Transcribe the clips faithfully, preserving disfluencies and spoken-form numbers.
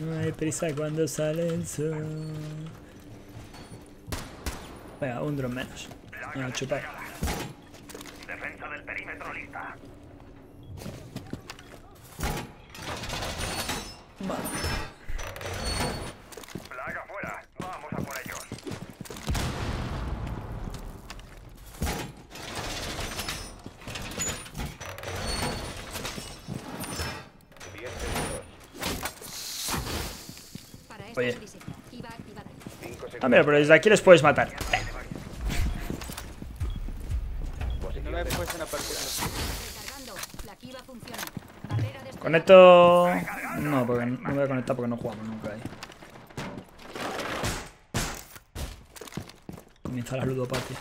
No hay prisa cuando sale el sol. Venga, un dron menos. No, chupar. Defensa del perímetro lista. Vale. Plaga afuera. Vamos a por ellos. Oye. Ah, mira, pero desde aquí les puedes matar. Conecto. No, porque no me voy a conectar porque no jugamos nunca ahí. Comienza la ludopatía.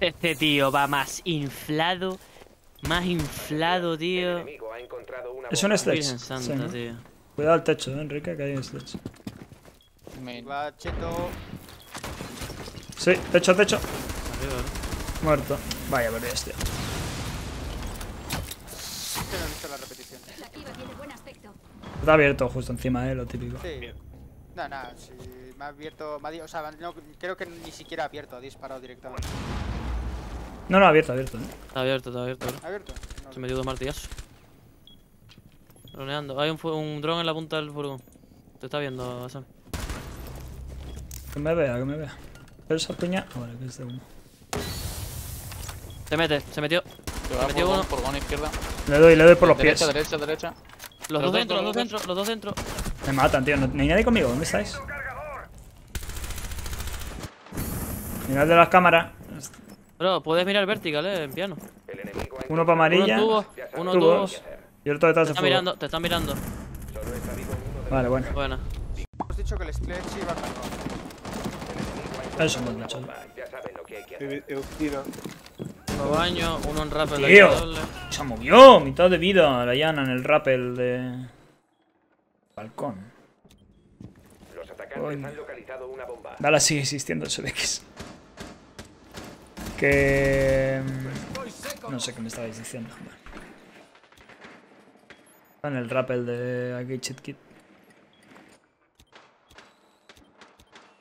Este tío va más inflado. Más inflado, tío. Es un sledge. Sí, ¿no? Cuidado al techo, ¿eh, Enrique? Que hay un sledge. Va, cheto. Sí, techo, techo. Arriba, ¿no? Muerto. Vaya, perdí este. Está abierto justo encima, eh, lo típico. Sí. No, no, si me ha abierto. Me ha, o sea, no, creo que ni siquiera ha abierto, ha disparado directamente. No, no, abierto, abierto. Está abierto, está abierto. ¿Está abierto? No, se me dio dos martillazos. Droneando. Hay un, un dron en la punta del furgón. Te está viendo, Sam. Que me vea, que me vea. Pero esa piña. Vale, que es de uno. Se mete, se metió. Se, se metió uno. Furgón izquierda. Le doy, le doy por los derecha, pies. Derecha, derecha, derecha. Los, los dos dentro, los dos dentro, los dos dentro. Me matan, tío. No, ni nadie conmigo. ¿Dónde estáis? Mirad de las cámaras. Bro, puedes mirar vertical, eh, en piano. Uno para amarilla. Uno tubo, uno tubos. Y el otro detrás de fuego. Te están mirando. Vale, bueno. Buena. Hemos dicho que el sledge iba a cargar. Eso hemos dicho. Uno baño, uno en rappel. ¡Tío! Se movió, mitad de vida la llana en el rappel de... Balcón. Los atacantes han localizado una bomba. Dala sigue existiendo el C D X. Que... no sé qué me estabais diciendo. Está en el rappel de aquí, Chitkit.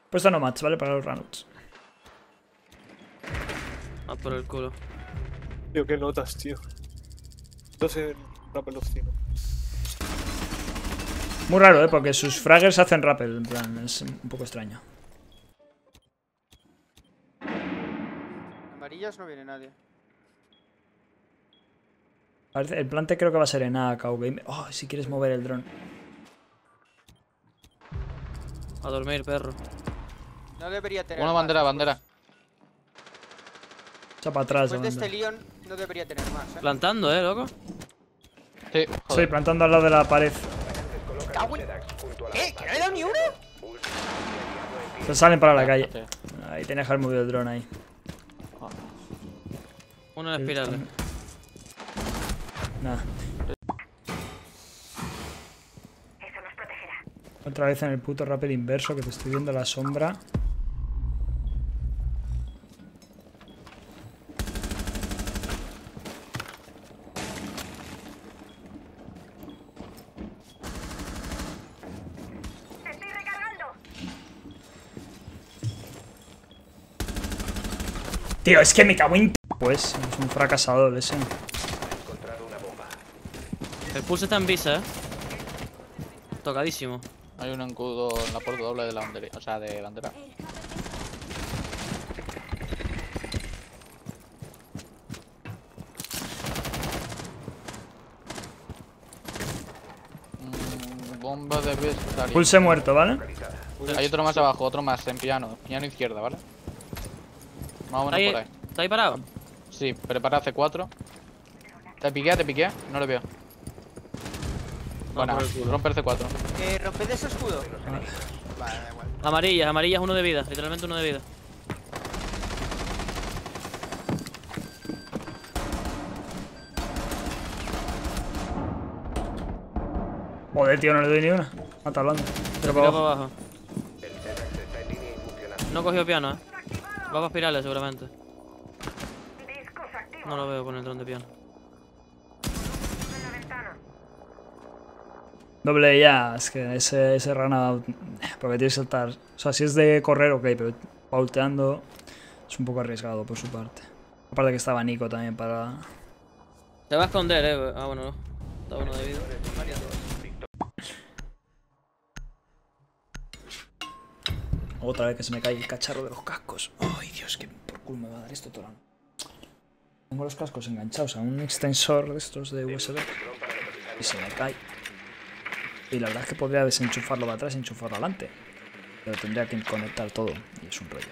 Puesta no match, ¿vale? Para los runouts. Ah, por el culo. Tío, qué notas, tío. Entonces, rappel obstino. Muy raro, ¿eh? Porque sus fraggers hacen rappel, en plan, es un poco extraño. Amarillas no viene nadie. El plante creo que va a ser en A, Cowgame. Oh, si quieres mover el dron. A dormir, perro. No debería tener. Una bandera, más, bandera. Echa para atrás, después de este León no debería tener más, ¿eh? Plantando, eh, loco. Sí, joder. Sí, plantando al lado de la pared. ¿Qué? ¿Que no he dado ni uno? Se salen para la calle. Ahí tenés que haber movido el dron ahí. Uno en espiral. Nada. Eso nos protegerá. Otra vez en el puto rappel inverso que te estoy viendo la sombra. Tío, es que me cago en... pues, es un fracasador ese. El pulso está en visa, eh. Tocadísimo. Hay un escudo en la puerta doble de la bandera. O sea, de bandera. Mm, bomba de vista. Pulse muerto, ¿vale? Hay otro más abajo, otro más en piano. Piano izquierda, ¿vale? Más o menos por ahí. ¿Está ahí parado? Sí, prepara C cuatro. Te piquea, te piquea, no lo veo. Bueno, romper C cuatro. Eh, romped ese escudo. Vale, vale, da igual. Amarillas, amarillas, uno de vida, literalmente uno de vida. Joder, tío, no le doy ni una. No está hablando. Pero para abajo. abajo. No cogió piano, eh. Va para espirales seguramente. No lo veo con el dron de piano. Doble ya, es que ese, ese rana. Porque tiene que saltar. O sea, si es de correr, ok, pero pauteando es un poco arriesgado por su parte. Aparte que estaba Nico también para. Se va a esconder, eh. Ah, bueno, no. Está bueno de vida. Otra vez que se me cae el cacharro de los cascos. Ay, Dios, que por culo me va a dar esto todo. Tengo los cascos enganchados a un extensor de estos de U S B y se me cae. Y la verdad es que podría desenchufarlo de atrás y enchufarlo adelante. Pero tendría que conectar todo. Y es un rollo.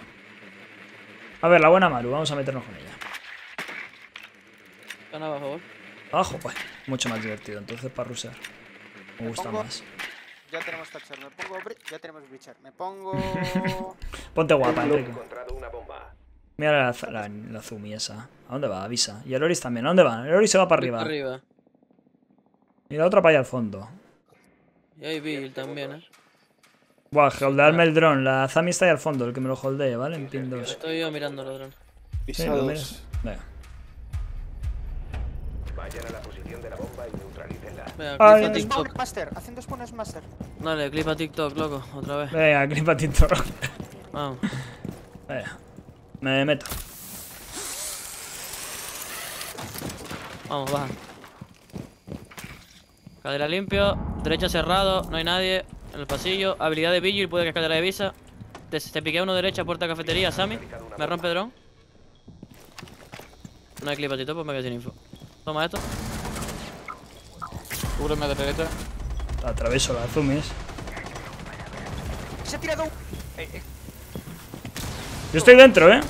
A ver, la buena Maru. Vamos a meternos con ella. ¿Están abajo? Abajo, pues. Mucho más divertido. Entonces, para rusear. Me gusta me pongo... más. Ya tenemos taxar. Me pongo... Ya tenemos bichar. Me pongo... Ponte guapa, Enrique. Mira la, la, la Zumi esa. ¿A dónde va? Avisa. Y el Oris también. ¿A dónde va? El Oris se va para arriba. arriba. Y la otra para allá al fondo. Y hay Bill también, eh. Buah, holdearme el dron. La Zami está ahí al fondo, el que me lo holdee, ¿vale? En pin dos. Estoy yo mirando el dron. Pisados. Venga. Vayan a la posición de la bomba y neutralícenla. Venga, clip a TikTok. Master, haciendo spawns master. Dale, clip a TikTok, loco, otra vez. Venga, clip a TikTok. Vamos. Venga. Me meto. Vamos, baja. Cadera limpio, derecha cerrado, no hay nadie en el pasillo, habilidad de Vigil, puede que cadera de visa. Te, te piqué uno derecha, puerta cafetería, Sammy. Me rompe dron. No hay clipatito, pues me quedé sin info. Toma esto. Cúbreme de peleta. Atraveso las zoomies. Se ha tirado un... Eh, eh. Yo estoy dentro, eh.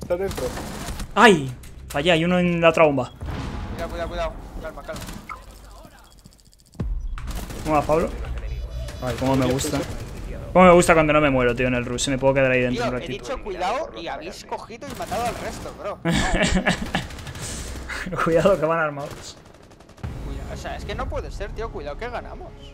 Está dentro. ¡Ay! Fallé, hay uno en la otra bomba. Cuidado, cuidado, cuidado. Calma, calma. ¿Cómo va, Pablo? Ay, cómo me gusta. Cómo me gusta cuando no me muero, tío, en el rush. Se me puedo quedar ahí dentro tío, un ratito. He dicho cuidado y habéis cogido y matado al resto, bro. No. Cuidado que van armados. Cuidado. O sea, es que no puede ser, tío. Cuidado que ganamos.